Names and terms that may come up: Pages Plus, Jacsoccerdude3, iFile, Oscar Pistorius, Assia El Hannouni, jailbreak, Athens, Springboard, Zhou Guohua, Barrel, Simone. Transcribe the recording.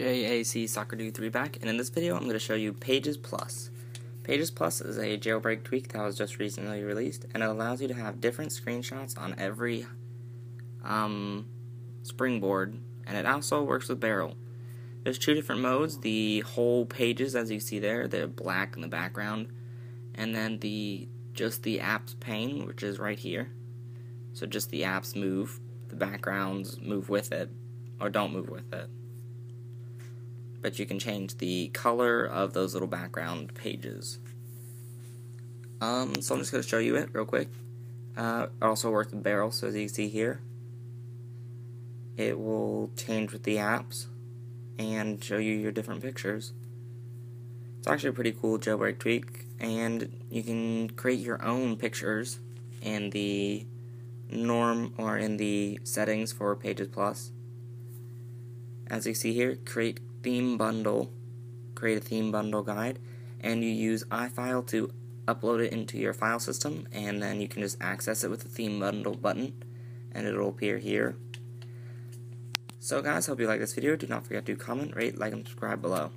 JAC Soccer Dude 3 back, and in this video I'm going to show you Pages Plus. Pages Plus is a jailbreak tweak that was just recently released, and it allows you to have different screenshots on every Springboard, and it also works with Barrel. There's two different modes: the whole pages, as you see there, they're black in the background, and then just the apps pane, which is right here. So just the apps move, the backgrounds move with it, or don't move with it. But you can change the color of those little background pages. So I'm just going to show you it real quick. It also works with Barrel, so as you can see here, it will change with the apps and show you your different pictures. It's actually a pretty cool jailbreak tweak, and you can create your own pictures in the norm or in the settings for Pages Plus. As you see here, create theme bundle, create a theme bundle guide, and you use iFile to upload it into your file system, and then you can just access it with the theme bundle button, and it'll appear here. So guys, hope you like this video. Do not forget to comment, rate, like, and subscribe below.